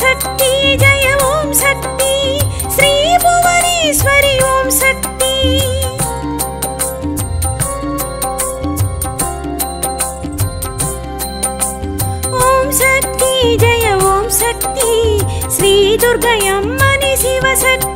शक्ति जय ओम शक्ति श्री भुवनेश्वरी ओम शक्ति। ओम शक्ति जय ओम शक्ति श्री दुर्गा अम्मनी शिव शक्ति।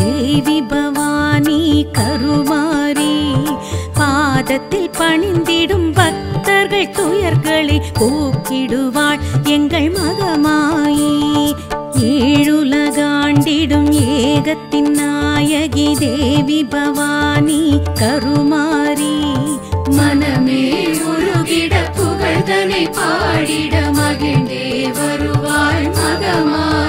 देवी भवानी करुमारी पादत्तिल पणिंदिडुम भक्तर्गळ तुयर्गळे पोक्किडुवाळ एंगळ मगमायि ஏழுலகாண்டிடும் ஏகத்தின் நாயகி தேவி பவானி கருமாரி மனமே உருகிட புகழ்தனை பாடிட மகிழ்ந்தே வருவாள் மகமாயி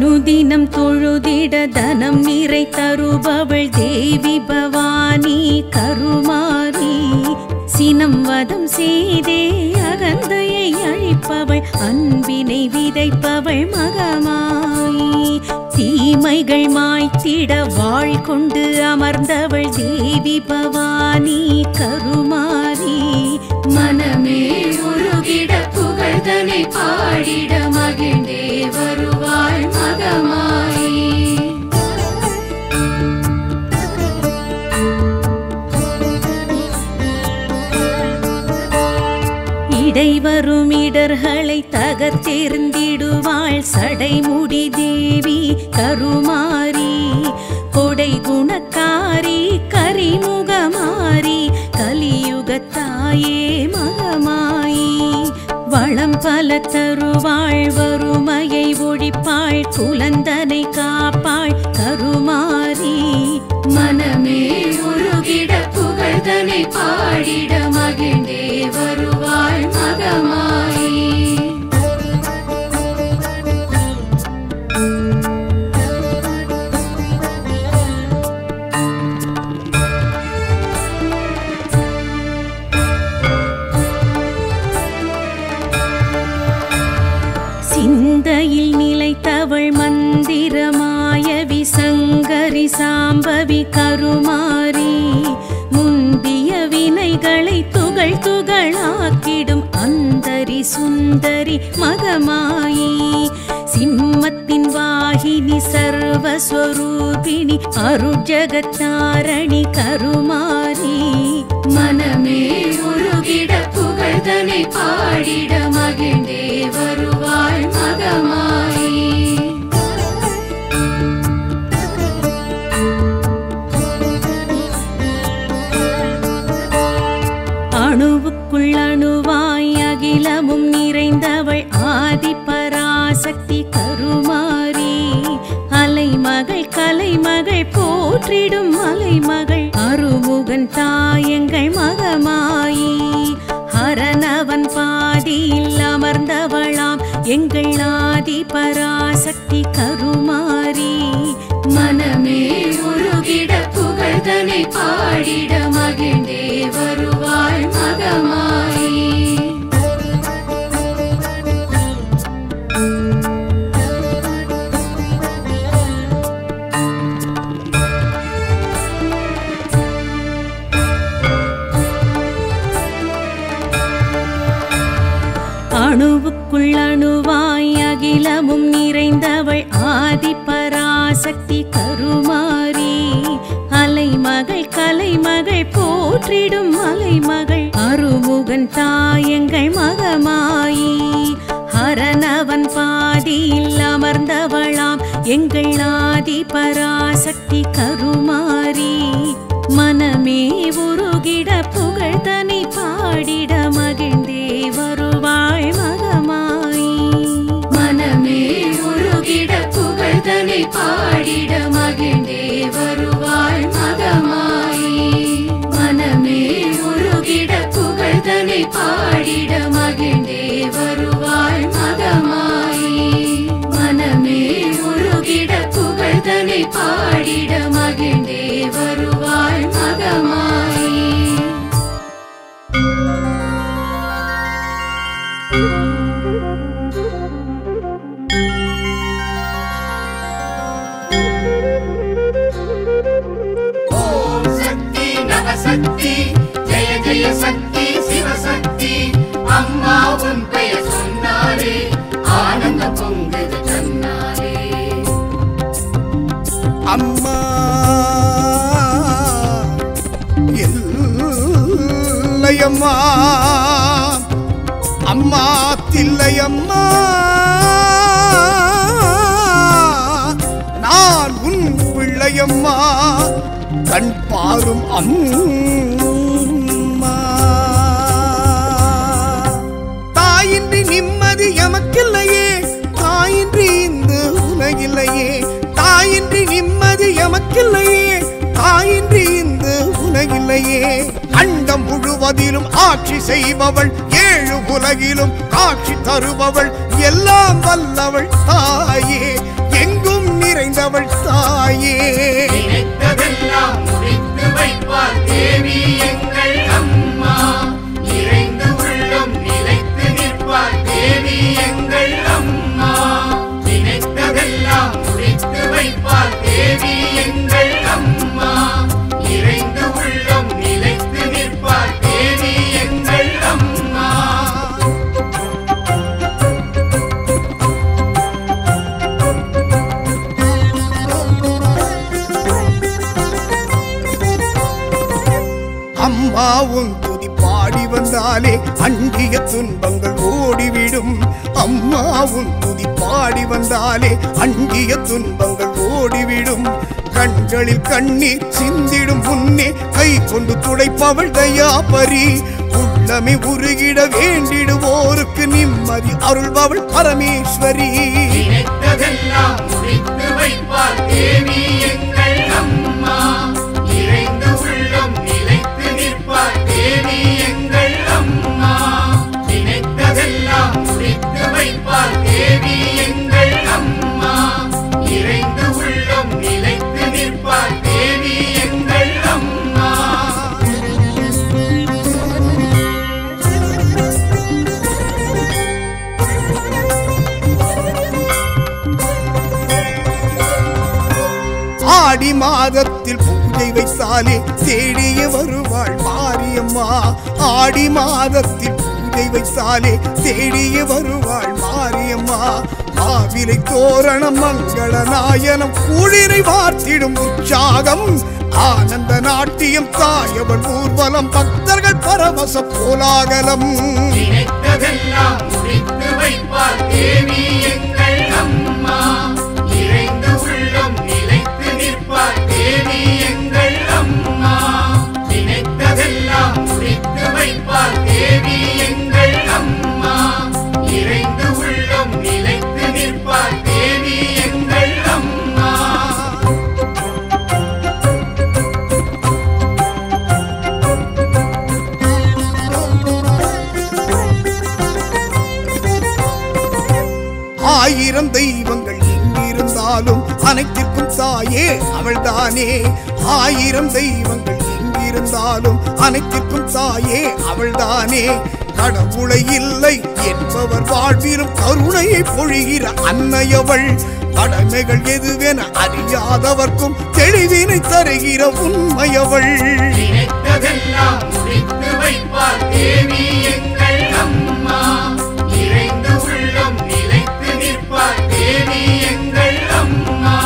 अनुदिनम तोळुदिड धनम नीरै तरुबवळ देवी भवानी करुमारी सिनम वदम सीदे अगंधयै अळिपवळ अन्बिनै विदैपवळ मगमायि तीमैगळ माय्तिड वाळ कोंडु अमर्ंदवळ देवी भवानी करुमारी मनमे उरुगिड पुगळदनै पाडिड मगिळे வருவாள் மகமாயி இடைவரும் இடர்களை தகர்த்தெறிந்திடுவாள் சடைமுடி தேவி கருமாரி கொடை குணக்காரி கரிமுகமாரி கலியுகத்தாயே மகமாயி வளம் பல தருவாள் வறுமையை ஒழிப்பாள் புலந்தனை காப்பாள் கருமாரி மனமே உருகிட புகழ்தனை பாடிட மகிழ்ந்தே வருவாள் மகமாயி சாம்பவி கருமாரி முந்திய வினைகளை துகள் துகளாக்கிடும் அந்தரி சுந்தரி மகமாயி சிம்மத்தின் வாகினி சர்வஸ்வரூபிணி அருட்ஜகத்தாரணி கருமாரி மனமே உருகிட புகழ்தனை பாடிட மகிழ்ந்தே வருவாள் மகமாயி அகிலமும் நிறைந்தவள் ஆதி பராசக்தி கருமாரி கலைமகள் போற்றிடும் மலைமகள் அருமுகன் தாயங்கள் மகமாயி ஹரனவன் பாதியில் அமர்ந்தவளாம் எங்கள் ஆதி பராசக்தி கருமாரி மனமே உருகிட புகழ்தனை பாடிட மகிழ்ந்தே வருவாள் மகமாயி அணுவுக்குள் அணுவாய் அகிலமும் நிறைந்தவள் ஆதி பராசக்தி கருமாரி கலைமகள் போற்றிடும் மலைமகள் அருமுகன் தாயங்கள் மகமாயி ஹரனவன் பாதியில் அமர்ந்தவளாம் எங்கள் ஆதி பராசக்தி கருமாரி மனமே உருகிட புகழ்தனை பாடிட மகிழ்ந்தே வருவாள் மகமாயி மனமே உருகிட புகழ்தனை பாடிட மகிழ்ந்தே வருவாள் மகமாயி மனமே உருகிட புகழ்தனை பாடிட மகிழ்ந்தே வருவாள் மகமாயி மனமே உருகிட புகழ்தனை பாடிட மகிழ்ந்தே வருவாள் மகமாயி ஓம் சக்தி நவசக்தி ஜெய ஜெய சக்தி சிவசக்தி அம்மா உன் பெயர் சொன்னாரே ஆனந்த பொங்குது தன்னாரே அம்மா இல்லையம்மா அம்மா தில்லையம்மா நான் உன் பிள்ளையம்மா கண் பாரும் அம்மா தாயின்றி நிம்மதி எமக்கில்லையே தாயின்றி இந்த உலகில்லையே தாயின்றி நிம்மதி எமக்கில்லையே தாயின்றி இந்த உலகில்லையே அண்டம் முழுவதிலும் ஆட்சி செய்பவள் ஏழு உலகிலும் காட்சி தருபவள் எல்லாம் வல்லவள் தாயே எங்கும் நிறைந்தவள் தாயே நினைத்ததெல்லாம் முடித்து வைப்பாள் தேவி எங்கள் அம்மா நிறைந்த உள்ளம் நிலைத்து நிற்பாள் தேவி எங்கள் அம்மா நினைத்ததெல்லாம் முடித்து வைப்பாள் தேவி எங்கள் அம்மா நிறைந்த உள்ளம் நிலைத்து நிற்பாள் தேவி எங்கள் அம்மா அம்மா உன் துதி பாடி வந்தாலே அண்டிய துன்பங்கள் ஓடிவிடும் அம்மா உன் துதி பாடி வந்தாலே அண்டிய துன்பங்கள் ஓடிவிடும் கண்களில் கண்ணீர் சிந்திடும் முன்னே கை கொண்டு துடைப்பவள் தயாபரி உள்ளமே உருகிட வேண்டிடுவோருக்கு நிம்மதி அருள்பவள் பரமேஸ்வரி நினைத்ததெல்லாம் முடித்து வைப்பாள் தேவி எங்கள் அம்மா நிறைந்த உள்ளம் நிலைத்து நிற்பாள் தேவி எங்கள் அம்மா நினைத்ததெல்லாம் முடித்து வைப்பாள் தேவி எங்கள் அம்மா நிறைந்த உள்ளம் நிலைத்து தேவி எங்கள் அம்மா ஆடி மாதத்தில் பூஜை வைத்தாலே தேடிய வருவாள் மாரியம்மா ஆடி மாதத்தில் பூஜை வைத்தாலே தேடிய வருவாள் மாரியம்மா மாவிலை தோரணம் மங்கள நாயனம் குளிரை வார்த்திடும் உற்சாகம் ஆனந்த நாட்டியம் தாயவன் ஊர்வலம் பக்தர்கள் பரவச கோலாகலம் நினைத்ததெல்லாம் முடித்து வைப்பாள் தேவி எங்கள் அம்மா நிறைந்த உள்ளம் நிலைத்து நிற்பாள் தேவி எங்கள் அம்மா நினைத்ததெல்லாம் முடித்து வைப்பாள் தேவி எங்கள் அம்மா நிறைந்த உள்ளம் நிலைத்து தேவி எங்கள் அம்மா ஆயிரம் தெய்வங்கள் எங்கிருந்தாலும் அனைத்திற்கும் தாயே அவள்தானே ஆயிரம் தெய்வங்கள் எங்கிருந்தாலும் அனைத்திற்கும் தாயே அவள்தானே கடவுளை இல்லை என்பவர் வாழ்விலும் கருணையை பொழிகிற அன்னையவள் கடமைகள் எதுவென அறியாதவர்க்கும் தெளிவினை தருகிற உண்மையவள் நினைத்ததெல்லாம் முடித்து வைப்பாள் தேவி எங்கள் அம்மா நிறைந்த உள்ளம் நிலைத்து நிற்பாள் தேவி எங்கள் அம்மா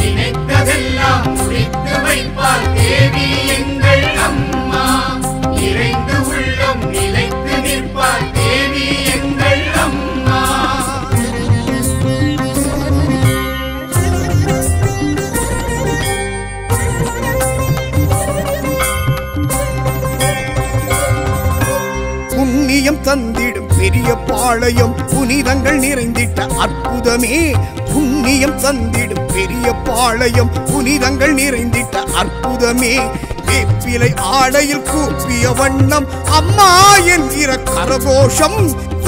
நினைத்ததெல்லாம் முடித்து வைப்பாள் தேவி எங்கள் அம்மா நிறைந்த உள்ளம் நிலைத்து தேவி எங்கள் அம்மா புண்ணியம் தந்திடும் பெரிய பாளையம் புனிதங்கள் நிறைந்திட்ட அற்புதமே புண்ணியம் தந்திடும் பெரிய பாளையம் புனிதங்கள் நிறைந்திட்ட அற்புதமே வேப்பிலை ஆடையில் கூப்பிய வண்ணம் அம்மா என்கிற கரகோஷம்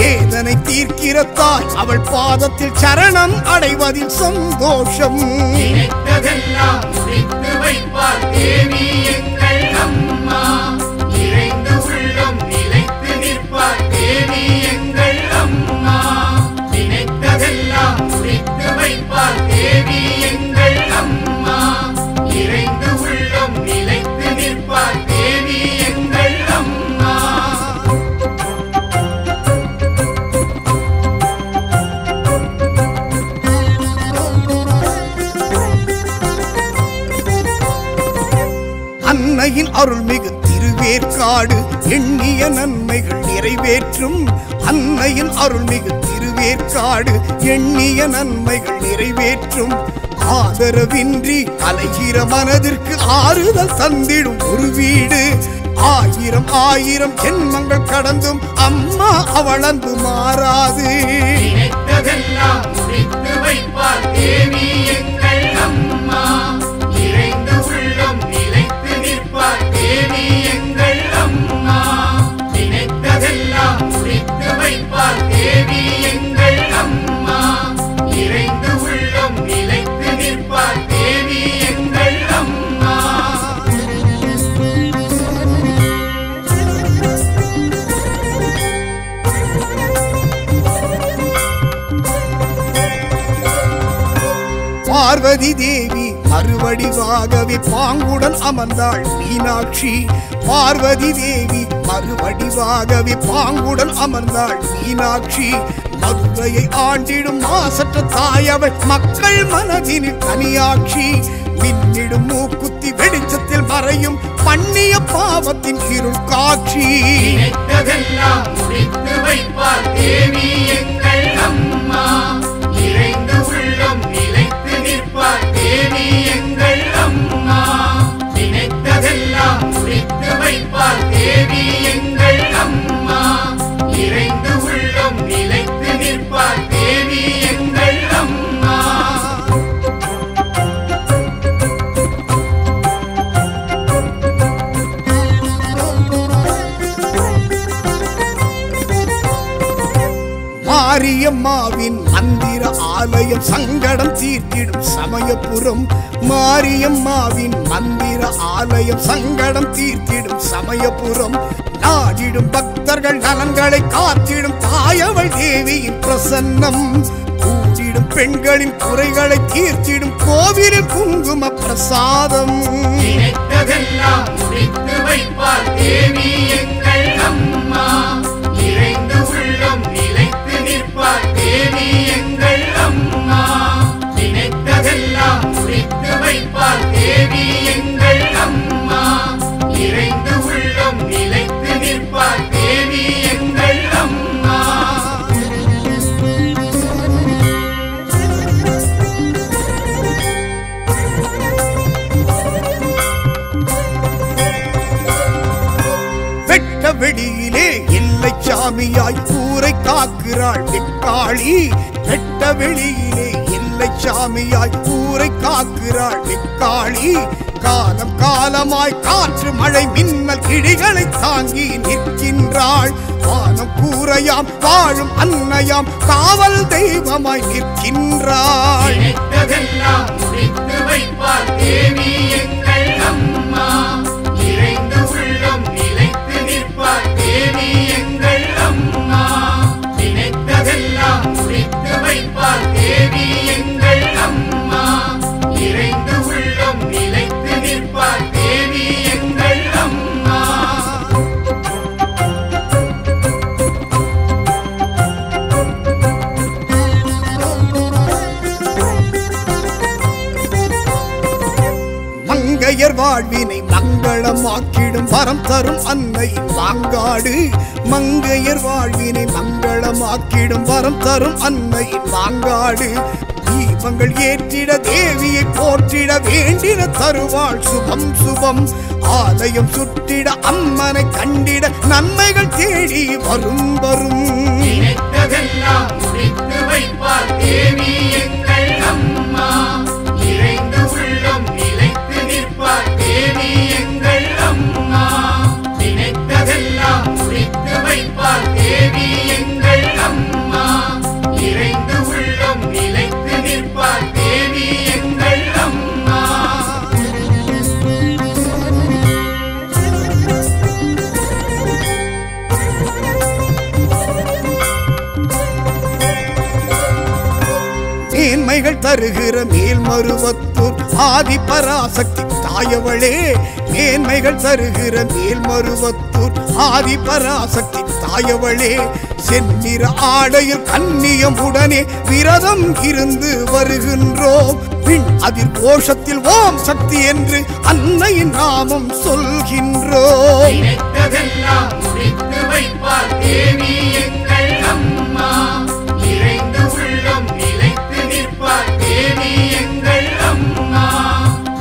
வேதனை தீர்க்கிற தாய் அவள் பாதத்தில் சரணம் அடைவதில் சந்தோஷம் நினைத்ததெல்லாம் முடித்து வைப்பாள் தேவி எங்கள் அம்மா நிறைந்த உள்ளம் நிலைத்து நிற்பாள் தேவி எங்கள் அம்மா நினைத்ததெல்லாம் முடித்து வைப்பாள் தேவி எங்கள் அம்மா நிறைந்த உள்ளம் நிலைத்து தேவி எங்கள் அம்மா அன்னையின் அருள்மிகு திருவேற்காடு எண்ணிய நன்மைகள் நிறைவேற்றும் அன்னையின் அருள்மிகு திருவேற்காடு எண்ணிய நன்மைகள் நிறைவேற்றும் ஆதரவின்றி அலைகிற மனதிற்கு ஆறுதல் தந்திடும் ஒரு வீடு ஆயிரம் ஆயிரம் ஜென்மங்கள் கடந்தும் அம்மா அவளந்து மாறாது பார்வதி தேவி மறுவடிவாகவே பாங்குடன் அமர்ந்தாள் மீனாட்சி பார்வதி தேவி மறுவடிவாகவே பாங்குடன் அமர்ந்தாள் மீனாட்சி மதுரையை ஆண்டிடும் மாசற்ற தாயவள் மக்கள் மனதினில் தனியாட்சி மின்னிடும் மூக்குத்தி வெளிச்சத்தில் மறையும் பண்ணிய பாவத்தின் இருள் காட்சி மாரியம்மாவின் மந்திர ஆலயம் சங்கடம் தீர்த்திடும் சமயபுரம் மாரியம்மாவின் மந்திர ஆலயம் சங்கடம் தீர்த்திடும் சமயபுரம் நாடிடும் பக்தர்கள் நலன்களை காத்திடும் தாயவள் தேவியின் பிரசன்னம் கூடிடும் பெண்களின் குறைகளை தீர்த்திடும் கோவிலில் குங்கும பிரசாதம் வெளியிலே எல்லை சாமியாய் ஊரை காக்கிறாள் வெக்காளி வெட்ட வெளியிலே எல்லை சாமியாய் ஊரை காக்கிறாள் வெக்காளி காலம் காலமாய் காற்று மழை மின்னல் கிளிகளை தாங்கி நிற்கின்றாள் வானம் கூரையாம் வாழும் அன்னையாம் காவல் தெய்வமாய் நிற்கின்றாள் வாழ்வினை மங்களமாக்கிடும் வரம் தரும் அன்னையின் வாங்காடு மங்கையர் வாழ்வினை மங்களமாக்கிடும் வரம் தரும் அன்னையின் வாங்காடு தீபங்கள் ஏற்றிட தேவியை போற்றிட வேண்டிட தருவாள் சுபம் சுபம் ஆலயம் சுற்றிட அம்மனை கண்டிட நன்மைகள் தேடி வரும் வரும் மேன்மைகள் தருகிற மேல்மருவத்தூர் ஆதிபராசக்தி தாயவளே மேன்மைகள் தருகிற மேல்மருவத்தூர் ஆதிபராசக்தி தாயவளே செந்நிற ஆடையில் கன்னியம் உடனே விரதம் இருந்து வருகின்றோம் பின் அதில் கோஷத்தில் ஓம் சக்தி என்று அன்னையின் நாமம் சொல்கின்றோம். நினைத்ததெல்லாம் முடித்து வைப்பார் தேவி எங்கள் அம்மா. நிறைந்த உள்ளம் நிலைத்து நிற்பார் தேவி எங்கள் அம்மா.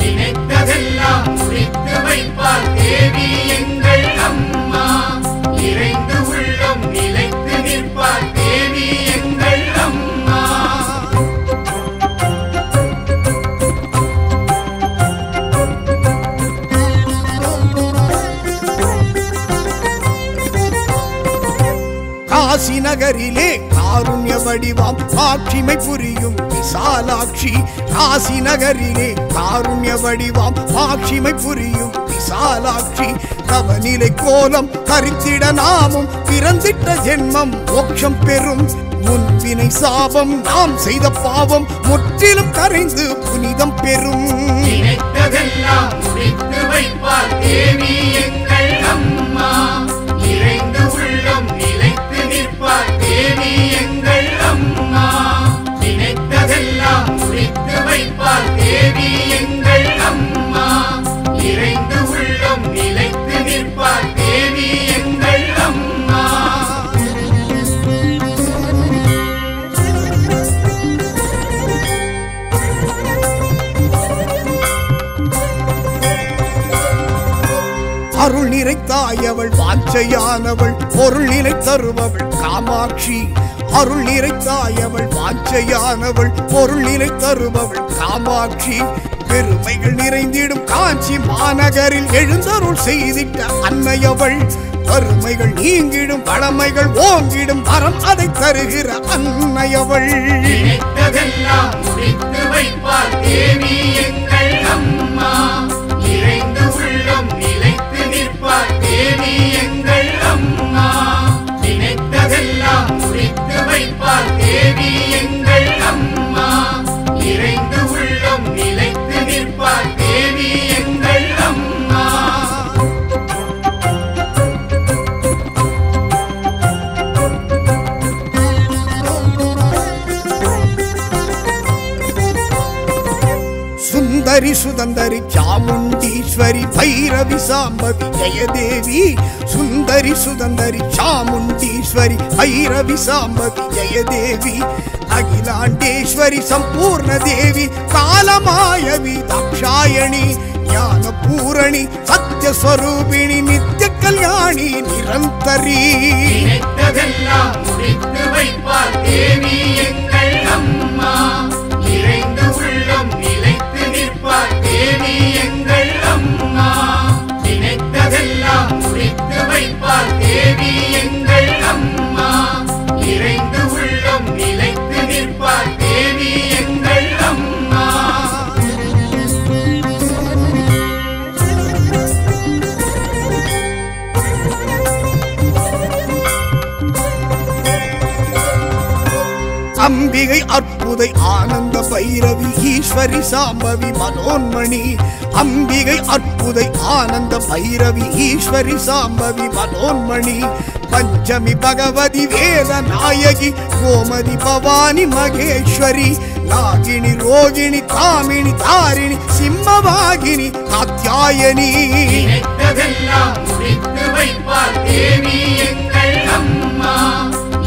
நினைத்ததெல்லாம் முடித்து வைப்பார் தேவி எங்கள் அம்மா. நிறைந்த உள்ளம் நிலைத்து நிற்பார் தேவி எங்கள் அம்மா. காசி நகரிலே காருண்ய வடிவாம் மாட்சிமை புரியும் விசாலாட்சி. காசி நகரிலே காருண்ய வடிவாம் மாட்சிமை புரியும் விசாலாட்சி. தவநிலை கோலம் கரித்திட நாமும் பிறந்திட்ட ஜென்மம் மோட்சம் பெறும். முன்பினை சாபம் நாம் செய்த பாவம் முற்றிலும் கரைந்து புனிதம் பெறும். நினைத்ததெல்லாம் முடித்து வைப்பார் தேவி எங்கள் அம்மா. நிறைந்த உள்ளம் நிலைத்து நிற்பார் தேவி எங்கள் அம்மா. நினைத்ததெல்லாம் முடித்து வைப்பார் தேவி எங்கள் அம்மா. நிறைந்த உள்ளம் நிலைத்து நிற்பார் தேவி எங்கள் அம்மா. அருள் நிறைத்தாயவள் வாஞ்சையானவள் பொருள் நிலை தருபவள் காமாட்சி. அருள் நிறைத்தாயவள் வாஞ்சையானவள் பொருள் நிலை தருபவள் காமாட்சி. பெருமைகள் நிறைந்திடும் காஞ்சி மாநகரில் எழுந்தருள் செய்திட்ட அன்னையவள். வறுமைகள் நீங்கிடும் வளமைகள் ஓங்கிடும் வரம் அதை தருகிற அன்னையவள். நினைத்ததெல்லாம் முடித்து வைப்பார் தேவி எங்கள் அம்மா. நிறைந்த உள்ளம் நிலைத்து நிற்பார் தேவி எங்கள் அம்மா. நினைத்ததெல்லாம் முடித்து வைப்பார் தேவி எங்கள் அம்மா. நிறைந்த உள்ளம் நிலைத்து நிற்பார் தேவி எங்கள் அம்மா. சுந்தரி சுதந்தரி சாமுண்டீஸ்வரி பைரவி சாம்பவி ஜெயதேவி. சுந்தரி சுதந்தரி சாமுண்டீஸ்வரி பைரவி சாம்பவி ஜெயதேவி. அகிலாண்டேஸ்வரி சம்பூர்ண தேவி காலமாயவி தாட்சாயணி. ஞான பூரணி சத்யஸ்வரூபிணி நித்ய கல்யாணி நிரந்தரி. நினைத்ததெல்லாம் முடித்து வைப்பார் தேவி எங்கள் அம்மா. நிறைந்த உள்ளம் நிலைத்து நிற்பார் தேவி எங்கள் அம்மா. நினைத்ததெல்லாம் முடித்து வைப்பார் தேவி எங்கள் அம்மா. நிறைந்த உள்ளம் நிலைத்து நிற்பார் தேவி எங்கள் அம்மா. அம்பிகை அற்புதை ஆனந்த பைரவி ஈஸ்வரி சாம்பவி மனோன்மணி. அம்பிகை அற்புதை ஆனந்த பைரவி ஈஸ்வரி சாம்பவி மனோன்மணி. பஞ்சமி பகவதி வேத நாயகி கோமதி பவானி மகேஸ்வரி. நாகினி ரோகிணி காமினி தாரிணி சிம்மவாகினி காத்யாயனி. நினைத்ததெல்லாம் முடித்து வைப்பார் தேவி எங்கள் அம்மா.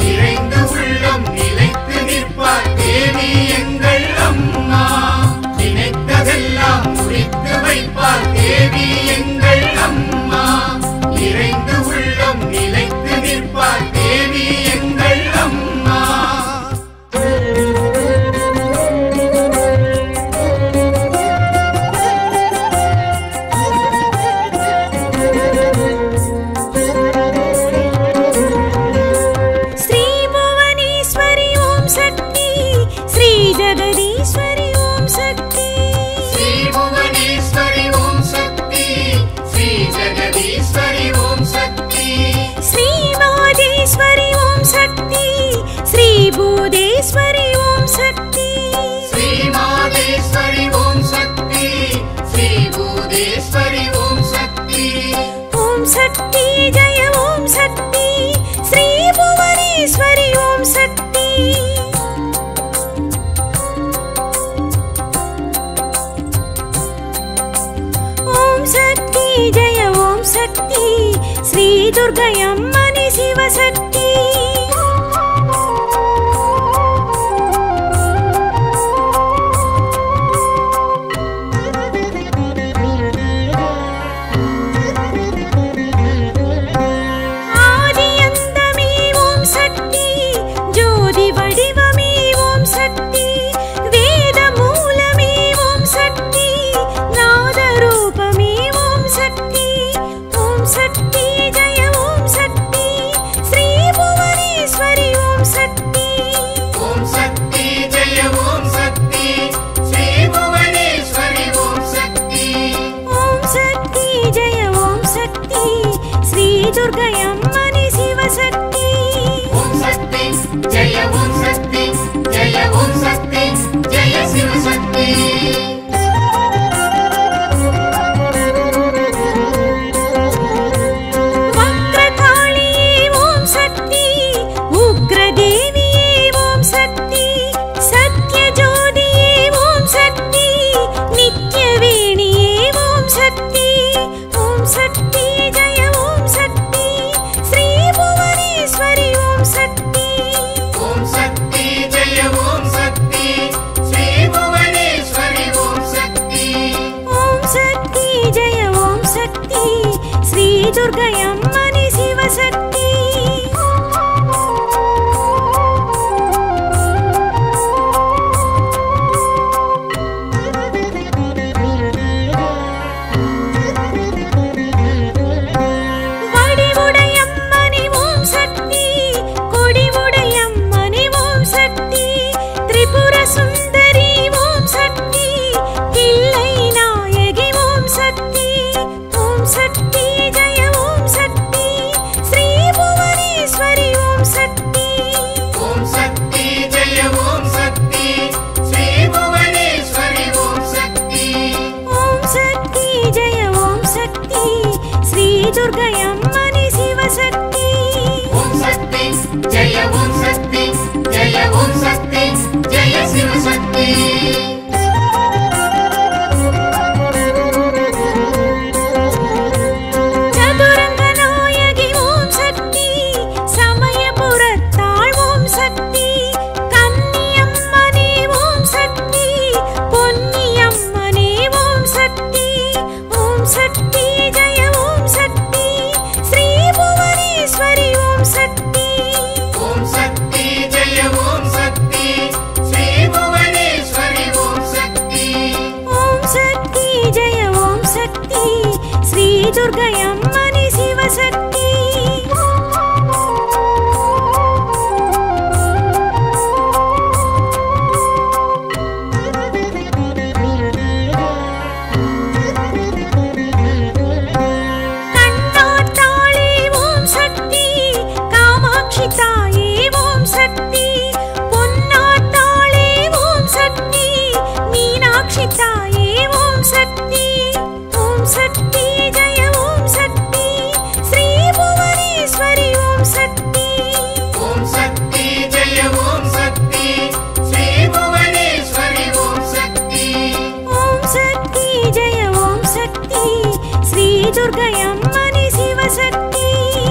நிறைந்த உள்ளம் நிலைத்து நிற்பார் தேவி எங்கள் அம்மா. நினைத்ததெல்லாம் முடித்து வைப்பார் தேவி எங்கள் அம்மா. நிறைந்த உள்ளம் நிலைத்து நிற்பார் தேவி எங்கள் அம்மா. दुर्गयम्मनि शिवशक्ति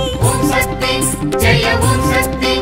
शक्ति जय ओम शक्ति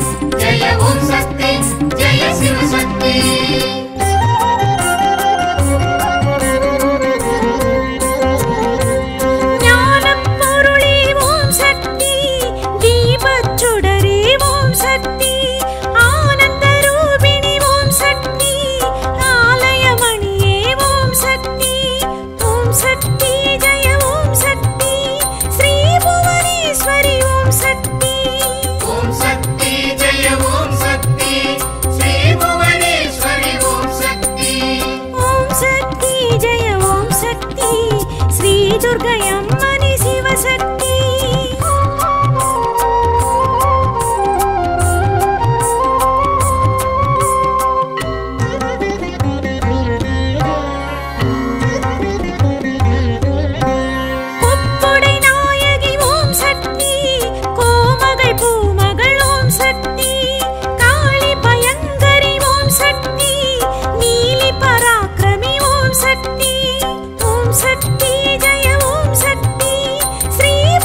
श्री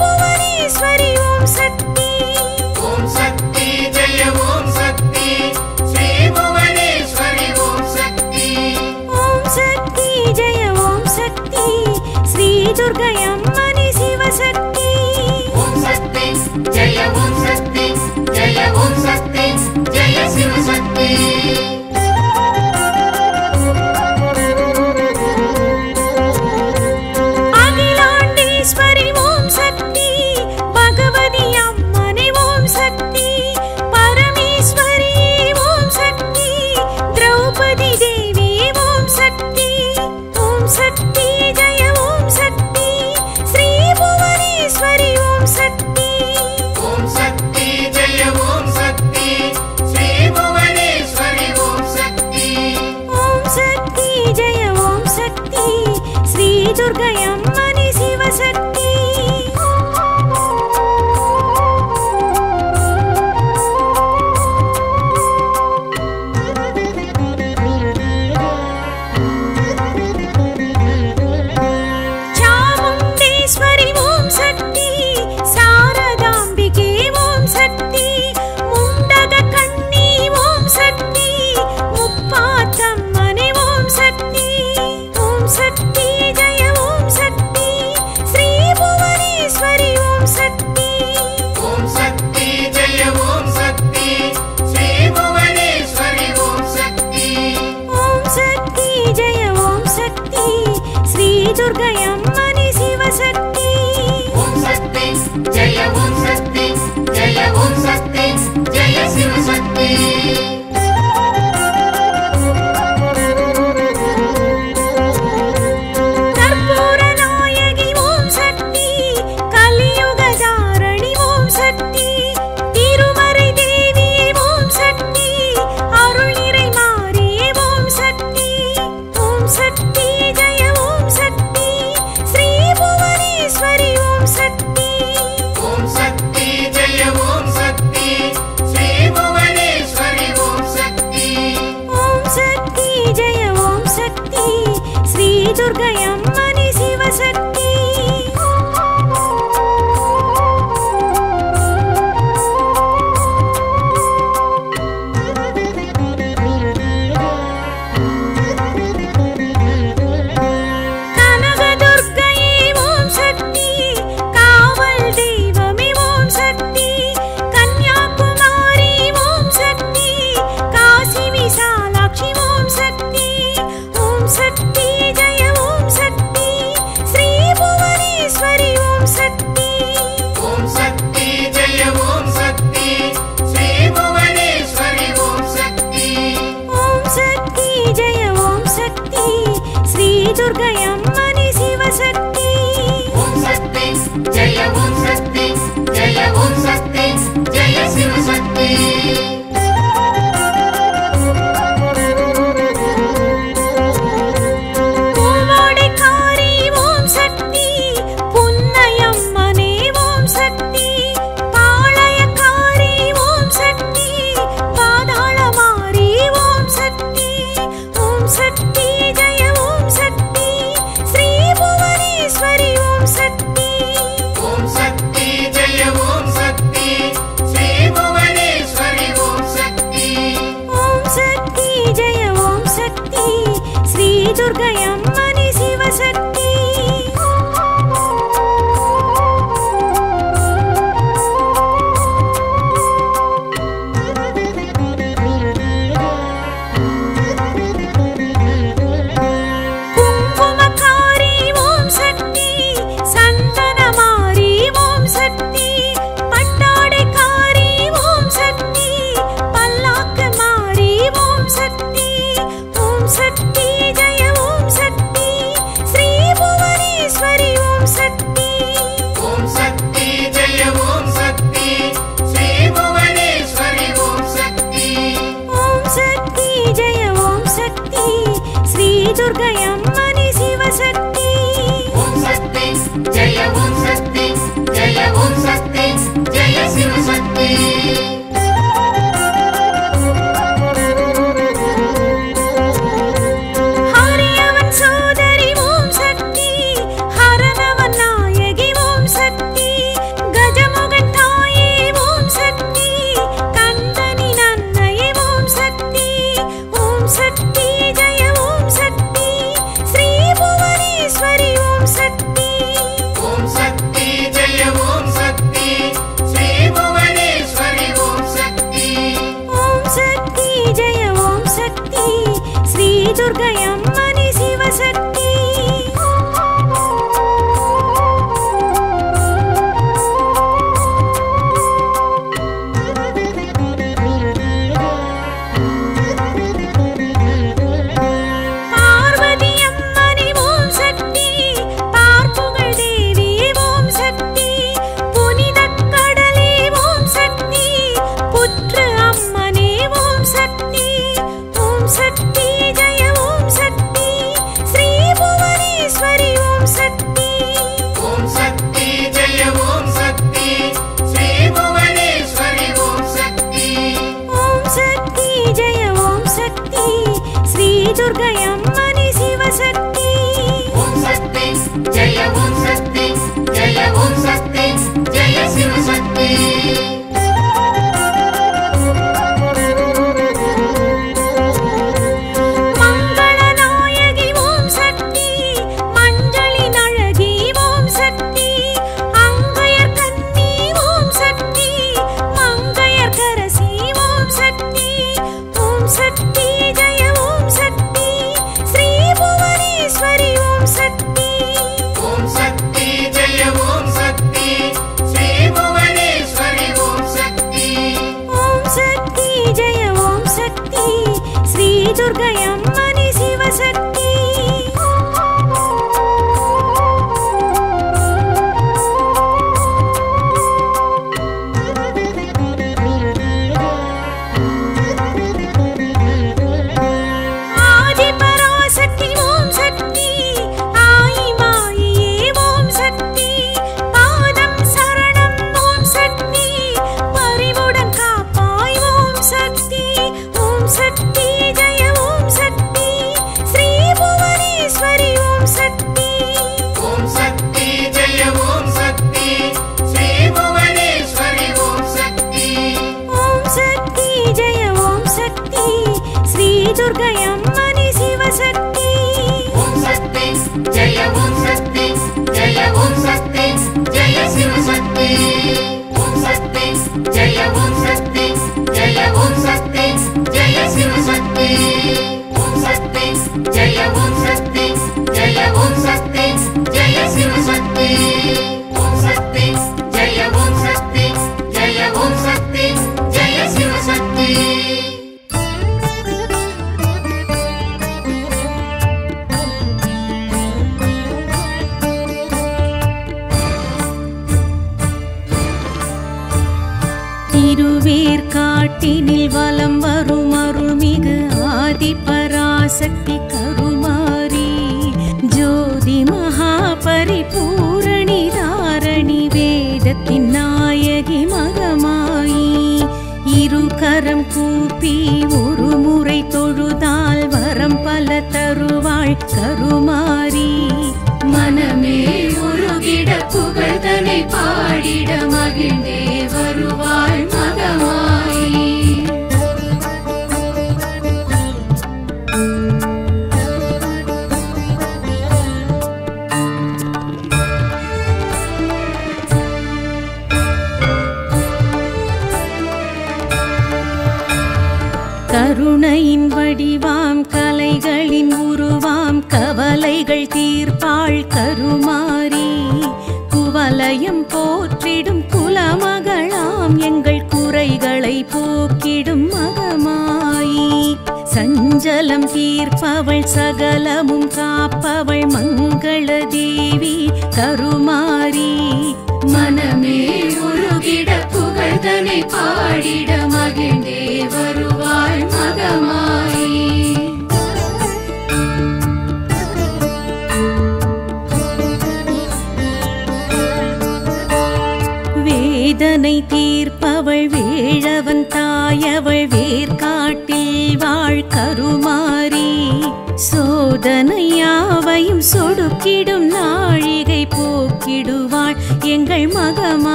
Maname urugidapuga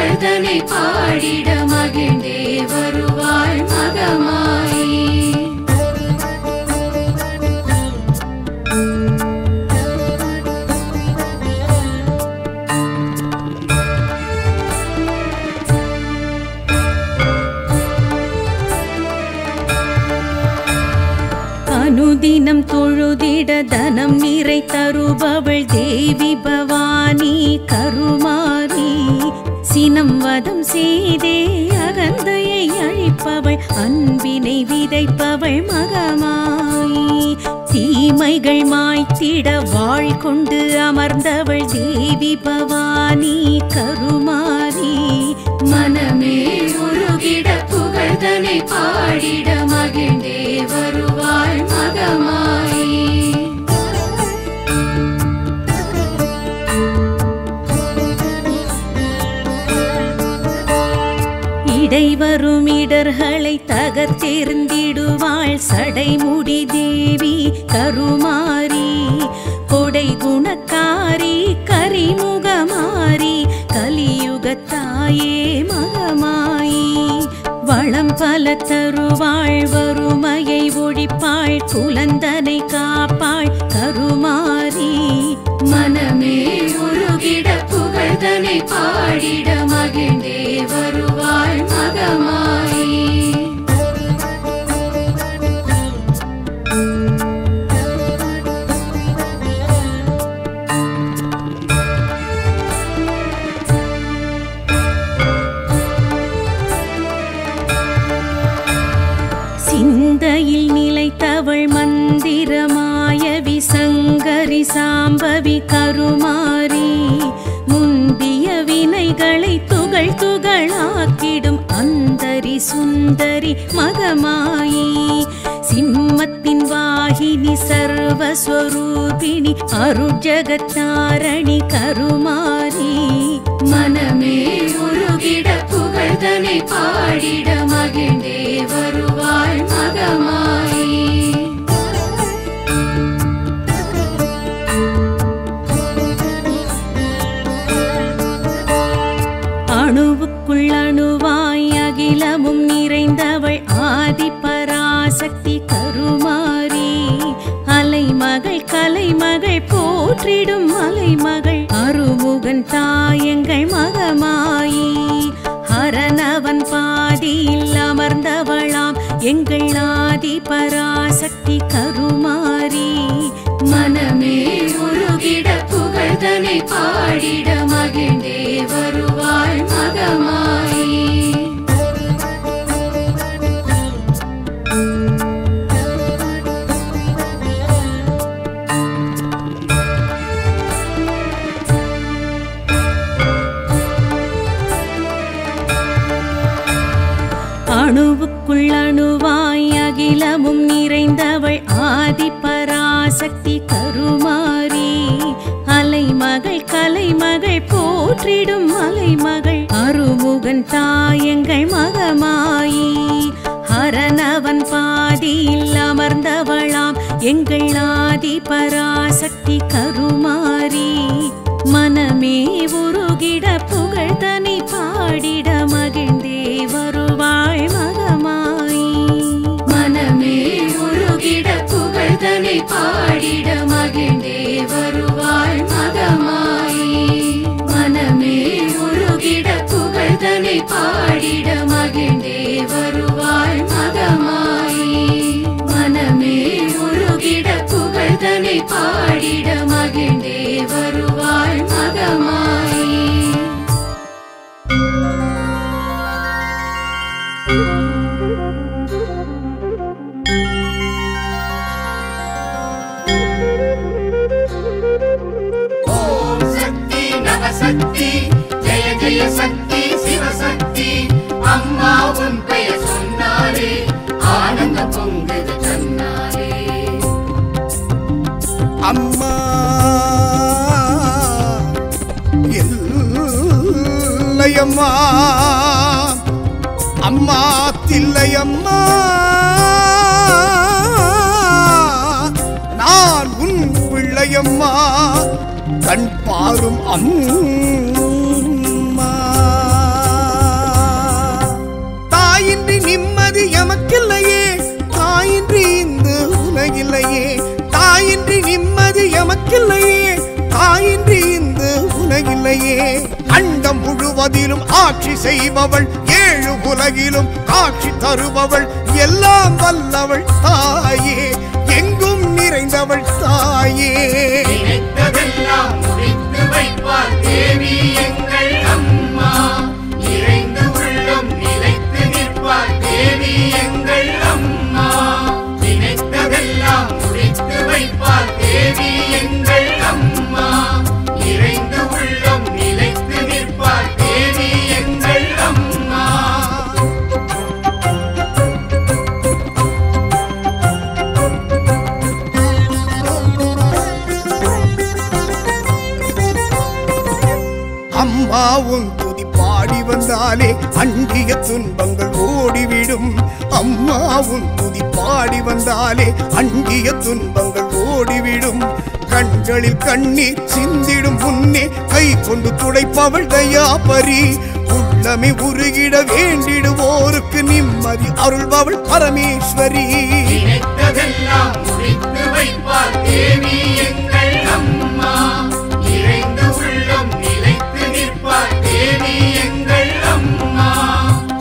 புகழ்தனை பாடிட மகிழ்ந்தே வருவாள் மகமாய். அனுதினம் தொழுதிட தனம் நிறை தருபவள் தேவி பவானி கருமாரி. சினம் வதம் செய்தே அகந்தையை அழிப்பவள் அன்பினை விதைப்பவள் மகமாய். தீமைகள் மாய்த்திட வாழ் கொண்டு அமர்ந்தவள் தேவி பவானி கருமாரி. மனமே உருகிட புகழ்தனை பாடிட மகிழ்ந்தே வருவாள் மகமாய். இடைவரும் இடர்களை தகர்த்தெறிந்திடுவாள் சடைமுடி தேவி கருமாரி. கொடை குணக்காரி கரிமுகமாரி கலியுகத்தாயே மகமாயி. வளம் பல தருவாள் வறுமையை ஒழிப்பாள் குலந்தனை காப்பாள் கருமாரி. மனமே உருகிட புகழ்தனை பாடிட மகிழ்ந்தே வருவாள் மகமாய். சிந்தையில் நிலைத்தவள் மந்திரமாயவி சங்கரி சாம்பவி கருமாரி. முந்திய வினைகளை துகள் துகளாக்கிடும் அந்தரி சுந்தரி மகமாயி. சிம்மத்தின் வாகினி சர்வஸ்வரூபிணி அருட்ஜகத்தாரணி கருமாரி. மனமே உருகிட புகழ்தனை பாடிட மகிழ்ந்தே வருவாள் மகமாய். அணுவுக்குள் அணுவாய் அகிலமும் நிறைந்தவள் ஆதி பராசக்தி கருமாரி. அலைமகள் கலைமகள் போற்றிடும் மலைமகள் அருமுகன் தாயங்கள் மகமாயி. ஹரனவன் பாதியில் அமர்ந்தவளாம் எங்கள் ஆதி பராசக்தி கருமாரி. மனமே உருகிட புகழ்தனை பாடிட மகிழ்ந்தே வருவாள் மகமாயி. அணுவுக்குள் அணுவாய் அகிலமும் நிறைந்தவள் ஆதி பராசக்தி கருமாரி. அலைமகள் கலைமகள் போற்றிடும் மலைமகள் அருமுகன் தாயங்கள் மகமாயி. ஹரனவன் பாதியில் அமர்ந்தவளாம் எங்கள் ஆதி பராசக்தி கருமாரி. மனமே உருகிட புகழ்தனை பாடிட மகிழ்ந்தே வருவாள் மகமாய். மனமே உருகிட புகழ்தனை பாடிட மகிழ்ந்தே வருவாள் மகமாய். மனமே உருகிட புகழ்தனை பாடிட மகிழ்ந்தே வருவாள் மகமாய். மனமே உருகிட புகழ்தனை பாடிட மகிழ்ந்தே வருவாள் மகமாய். ஓம் சக்தி நவசக்தி ஜெய ஜெய சக்தி சிவசக்தி அம்மா உன் பெயர் சொன்னாரே ஆனந்த பொங்குது தன்னாரே. அம்மா எல்லையம்மா அம்மா தில்லையம்மா நான் உன் பிள்ளையம்மா கண் பாரும் அம்மா. அன்னையே அண்டம் முழுவதிலும் ஆட்சி செய்பவள் ஏழு உலகிலும் காட்சி தருபவள் எல்லாம் வல்லவள் தாயே எங்கும் நிறைந்தவள் தாயே நினைத்ததெல்லாம் முடித்து வைப்பாள் தேவி எங்கள் அம்மா நிறைந்து உள்ளம் நிலைத்து நிற்பாள் தேவி எங்கள் அம்மா நினைத்ததெல்லாம் முடித்து வைப்பாள் தேவி எங்கள் அம்மா நிறைந்து உள்ளம் நிலைத்து நிற்பாள் தேவி எங்கள் அம்மா அம்மா உன் துதி பாடி வந்தாலே அண்டிய துன்பங்கள் ஓடிவிடும் அம்மா உன் துதி பாடி வந்தாலே அண்டிய துன்பங்கள் ஓடிவிடும் கண்களில் கண்ணீர் சிந்திடும் முன்னே கை கொண்டு துடைப்பவள் தயாபரி உள்ளமே உருகிட வேண்டிடுவோருக்கு நிம்மதி அருள்பவள் பரமேஸ்வரி நினைத்ததெல்லாம் முடித்து வைப்பாள் தேவி எங்கள் அம்மா நிறைந்து உள்ளம் நிலைத்து நிற்பாள் தேவி எங்கள் அம்மா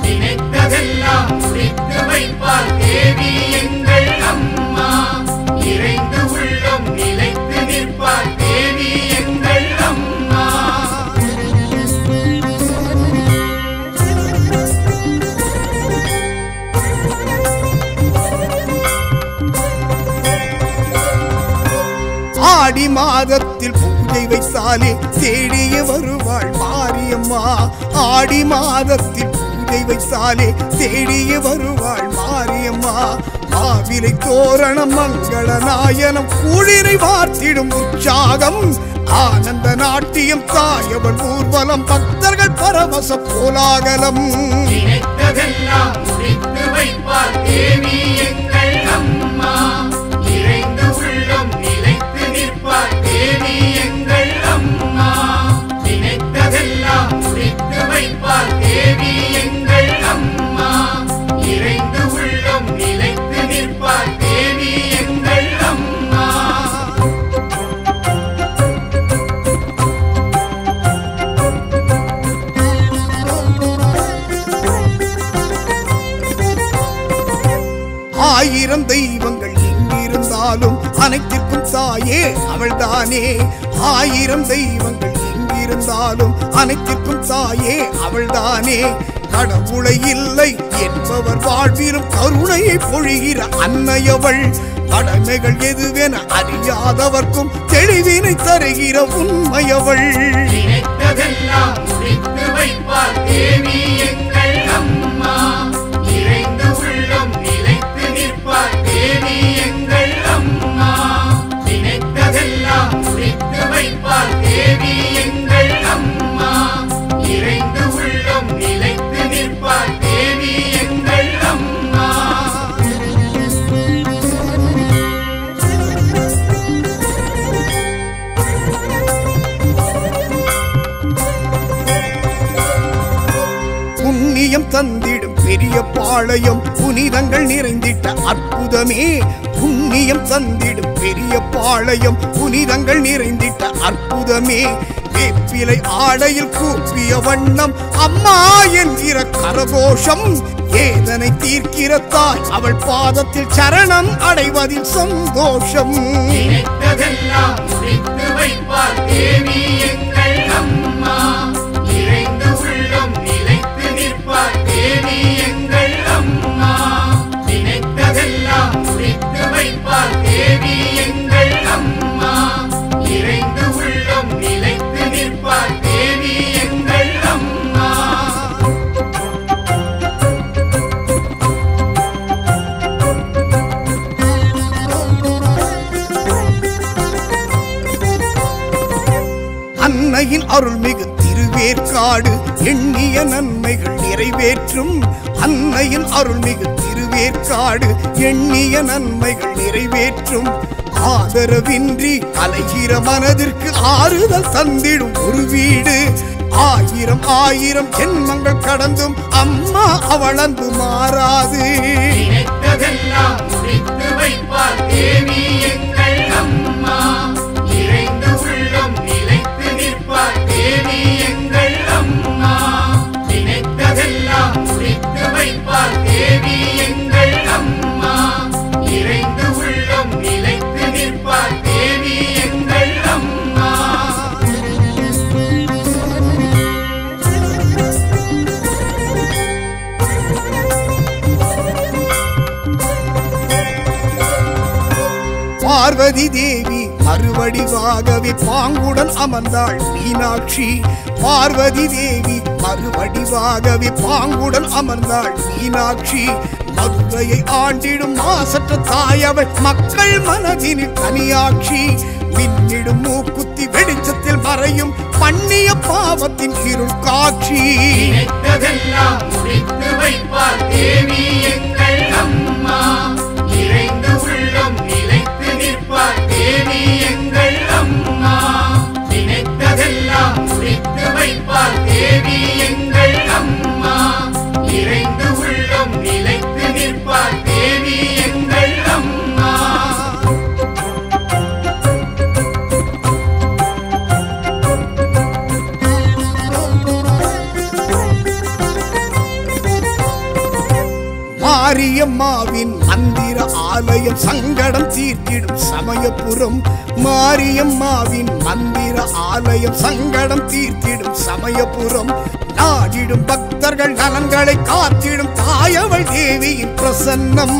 நினைத்ததெல்லாம் முடித்து வைப்பாள் தேவி எங்கள் அம்மா நிறைந்து உள்ளம் நிலைத்து நிற்பாள் தேவி எங்கள் அம்மா ஆடி மாதத்தில் பூஜை வைத்தாலே தேடிய வருவாள் மாரியம்மா ஆடி மாதத்தில் பூஜை வைத்தாலே தேடிய வருவாள் மாரியம்மா மாவிலை தோரணம் மங்கள நாயனம் குளிரை வார்த்திடும் உற்சாகம் ஆனந்த நாட்டியம் தாயவன் ஊர்வலம் பக்தர்கள் பரவச கோலாகலம் நினைத்ததெல்லாம் முடித்து வைப்பாள் தேவி எங்கள் அம்மா நிறைந்து உள்ளம் நிலைத்து நிற்பாள் தேவி எங்கள் அம்மா நினைத்ததெல்லாம் முடித்து வைப்பாள் தேவி எங்கள் அம்மா நிறைந்து உள்ளம் நிலைத்து நிற்பாள் தேவி எங்கள் அம்மா ஆயிரம் தெய்வங்கள் எங்கிருந்தாலும் அனைத்திற்கும் தாயே அவள்தானே ஆயிரம் தெய்வங்கள் எங்கிருந்தாலும் அனைத்திற்கும் தாயே அவள்தானே கடவுளை இல்லை என்பவர் வாழ்விலும் கருணையை பொழிகிற அன்னையவள் கடமைகள் எதுவென அறியாதவர்க்கும் தெளிவினை தருகிற உண்மையவள் நினைத்ததெல்லாம் முடித்து வைப்பாள் தேவி எங்கள் அம்மா நிறைந்து உள்ளம் நிலைத்து நிற்பாள் தேவி எங்கள் அம்மா நினைத்ததெல்லாம் முடித்து வைப்பாள் தேவி எங்கள் அம்மா நிறைந்து உள்ளம் நிலைத்து நிற்பாள் தேவி எங்கள் அம்மா புண்ணியம் தந்திடும் பெரிய பாளையம் புனிதங்கள் நிறைந்திட்ட அற்புதமே புண்ணியம் தந்திடும் பெரிய பாளையம் புனிதங்கள் நிறைந்திட்ட அற்புதமே வேப்பிலை ஆடையில் கூப்பிய வண்ணம் அம்மா என்கிற கரகோஷம் வேதனை தீர்க்கிற தாய் அவள் பாதத்தில் சரணம் அடைவதில் சந்தோஷம் நினைத்ததெல்லாம் முடித்து வைப்பாள் தேவி எங்கள் அம்மா நிறைந்து உள்ளம் நிலைத்து நிற்பாள் தேவி எங்கள் அம்மா நினைத்ததெல்லாம் முடித்து வைப்பாள் தேவி எங்கள் அம்மா நிறைந்து உள்ளம் நிலைத்து நிற்பாள் தேவி எங்கள் அம்மா அன்னையின் அருள்மிகு திருவேற்காடு எண்ணிய நன்மைகள் நிறைவேற்றும் அன்னையின் அருள்மிகு திருவேற்காடு எண்ணிய நன்மைகள் நிறைவேற்றும் ஆதரவின்றி அலைகிற மனதிற்கு ஆறுதல் தந்திடும் ஒரு வீடு ஆயிரம் ஆயிரம் ஜென்மங்கள் கடந்தும் அம்மா அவளந்து மாறாது நினைத்ததெல்லாம் முடித்து வைப்பாள் தேவி எங்கள் அம்மா நிறைந்து உள்ளம் நிலைத்து நிற்பாள் தேவி பார்வதி தேவி மறுவடிவாகவே பாங்குடன் அமர்ந்தாள் மீனாட்சி. பார்வதி தேவி மறுவடிவாகவே பாங்குடன் அமர்ந்தாள் மீனாட்சி. மதுரையை ஆண்டிடும் மாசற்ற தாயவள் மக்கள் மனதினில் தனியாட்சி. மின்னிடும் மூக்குத்தி வெளிச்சத்தில் மறையும் பண்ணிய பாவத்தின் இருள் காட்சி. மாரியம்மாவின் மந்திர ஆலயம் சங்கடம் தீர்த்திடும் சமயபுரம். மாரியம்மாவின் மந்திர ஆலயம் சங்கடம் தீர்த்திடும் சமயபுரம். நாடிடும் பக்தர்கள் நலன்களை காத்திடும் தாயவள் தேவியின் பிரசன்னம்.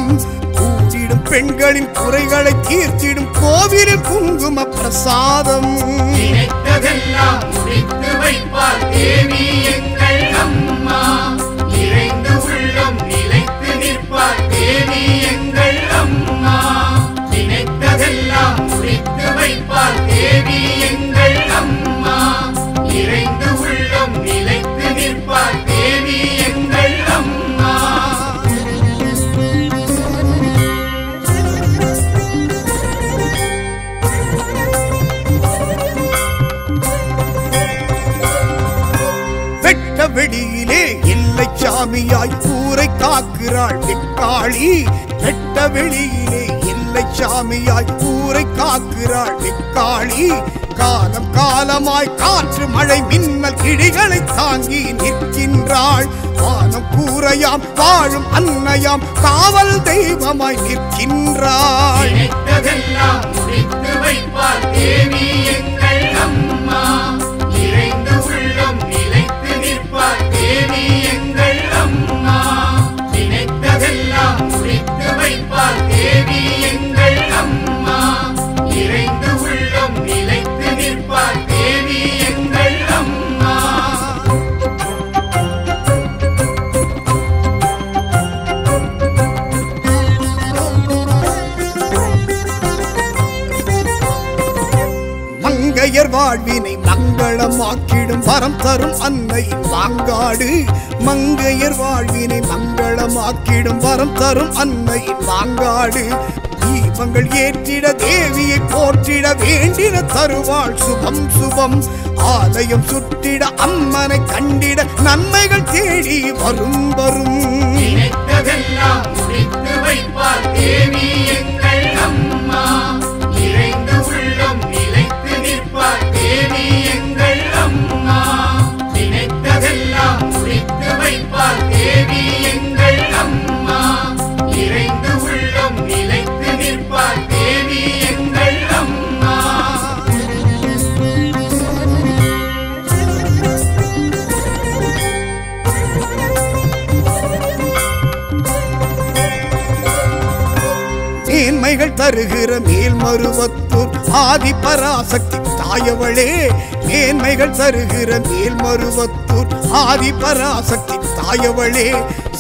கூடிடும் பெண்களின் குறைகளை தீர்த்திடும் கோவிலின் குங்கும பிரசாதம். வெளியிலே இல்லை சாமியாய் ஊரை காக்கிறாள் வெக்காளி. வெட்ட வெளியிலே இல்லை சாமியாய் ஊரை காக்கிறாள் வெக்காளி. காலம் காலமாய் காற்று மழை மின்னல் கிளிகளை தாங்கி நிற்கின்றாள். வானம் கூரையாம் வாழும் அன்னையாம் காவல் தெய்வமாய் நிற்கின்றாள். வாழ்வினை மங்களமாக்கிடும் வரம் தரும் அன்னை வாங்காடு. மங்கையர் வாழ்வினை மங்களமாக்கிடும் வரம் தரும் அன்னை வாங்காடு. தீபங்கள் ஏற்றிட தேவியை போற்றிட வேண்டின தருவாள் சுபம் சுபம். ஆலயம் சுற்றிட அம்மனை கண்டிட நன்மைகள் தேடி வரும் வரும். மேன்மைகள் தருகிற மேல்மருவத்தூர் ஆதி பராசக்தி தாயவளே. மேன்மைகள் தருகிற மேல்மருவத்தூர் ஆதி பராசக்தி தாயவளே.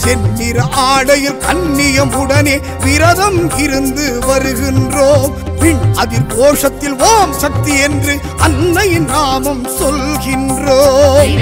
செந்நிற ஆடையில் கண்ணியம் உடனே விரதம் இருந்து வருகின்றோம். பின் அதில் கோஷத்தில் ஓம் சக்தி என்று அன்னையின் நாமம் சொல்கின்றோம்.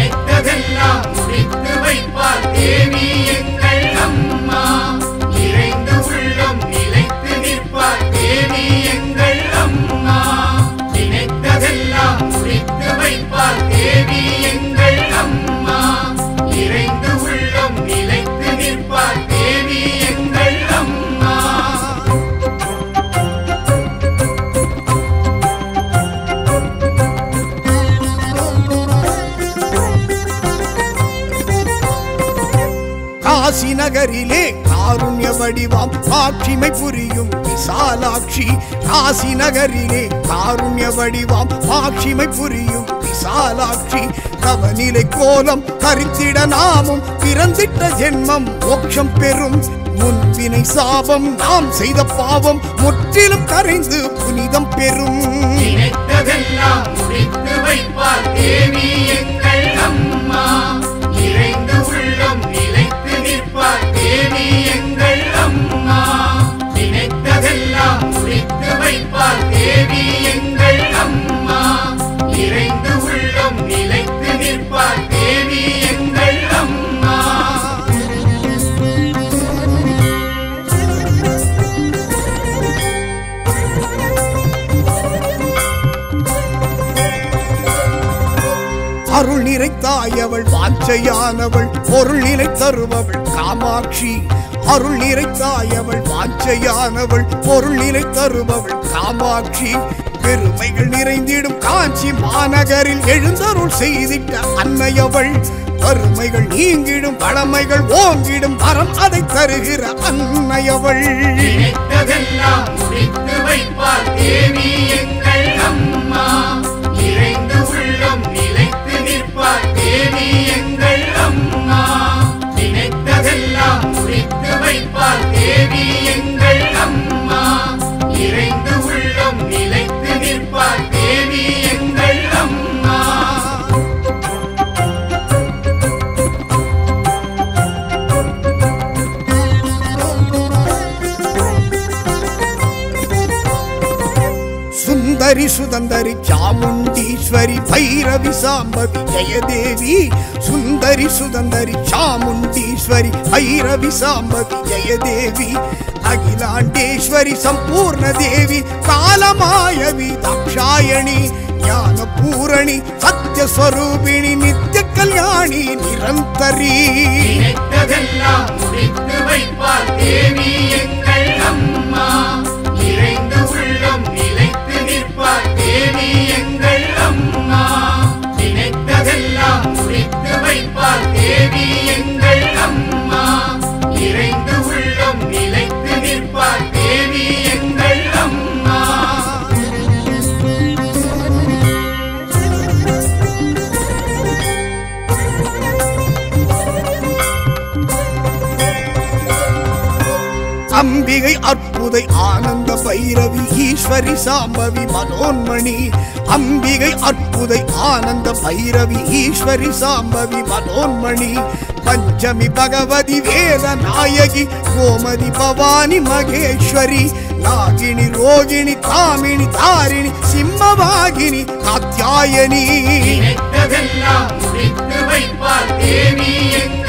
காசி நகரிலே காருண்ய வடிவாம் மாட்சிமை புரியும் விசாலாட்சி. காசி நகரிலே காருண்ய வடிவாம் மாட்சிமை புரியும் விசாலாட்சி. தவநிலை கோலம் கரித்திட நாமும் பிறந்திட்ட ஜென்மம் மோட்சம் பெறும். முன்பினை சாபம் நாம் செய்த பாவம் முற்றிலும் கரைந்து புனிதம் பெறும். நினைத்ததெல்லாம் முடித்து வைப்பார் தேவி எங்கள் அம்மா, நிறைந்த உள்ளம் நிலைத்து நிற்பார் தேவி எங்கள் அம்மா. நினைத்ததெல்லாம் முடித்து வைப்பார் தேவி எங்கள் அம்மா, நிறைந்த உள்ளம் நிலைத்து நிற்பார் தேவி எங்கள் அம்மா. அருள் நிறைத்தாயவள் வாஞ்சையானவள் பொருள் நிலை தருபவள் காமாட்சி. அருள் நிறைத்தாயவள் வாஞ்சையானவள் பொருள் நிலை தருபவள் காமாட்சி. பெருமைகள் நிறைந்திடும் காஞ்சி மாநகரில் எழுந்தருள் செய்திட்ட அன்னையவள். வறுமைகள் நீங்கிடும் வளமைகள் ஓங்கிடும் வரம் அதை தருகிற அன்னையவள். நினைத்ததெல்லாம் முடித்து வைப்பார் தேவி எங்கள் அம்மா, நிறைந்த உள்ளம் நிலைத்து நிற்பார் தேவி எங்கள் அம்மா. நினைத்ததெல்லாம் முடித்து வைப்பார் தேவி எங்கள் அம்மா, நிறைந்த உள்ளம் நிலைத்து நிற்பார் தேவி எங்கள் அம்மா. சுந்தரி சுதந்தரி சாமுண்டீஸ்வரி பைரவி சாம்பவி ஜெயதேவி. சுந்தரி சுதந்தரி சாமுண்டீஸ்வரி பைரவி சாம்பவி ஜெயதேவி. அகிலாண்டேஸ்வரி சம்பூர்ண தேவி காலமாயவி தாக்ஷாயணி ஞான பூரணி சத்யஸ்வரூபிணி நித்ய கல்யாணி நிரந்தரி. நினைத்ததெல்லாம் முடித்து வைப்பார் தேவி எங்கள் அம்மா, நிறைந்த உள்ளம் நிலைத்து நிற்பார் தேவி எங்கள் அம்மா. நினைத்ததெல்லாம் முடித்து வைப்பார் தேவி எங்கள் அம்மா, நிறைந்த உள்ளம் நிலைத்து தேவி எங்கள் அம்மா. அம்பிகை அற்புதை ஆனந்த பைரவி ஈஸ்வரி சாம்பவி மனோன்மணி. அம்பிகை அற்புதை ஆனந்த பைரவி ஈஸ்வரி சாம்பவி மனோன்மணி. பஞ்சமி பகவதி வேத நாயகி கோமதி பவானி மகேஸ்வரி. நாகினி ரோகிணி காமினி தாரிணி சிம்மவாகினி காத்யாயனி. நினைத்ததெல்லாம் முடித்து வைப்பார் தேவி எங்கள்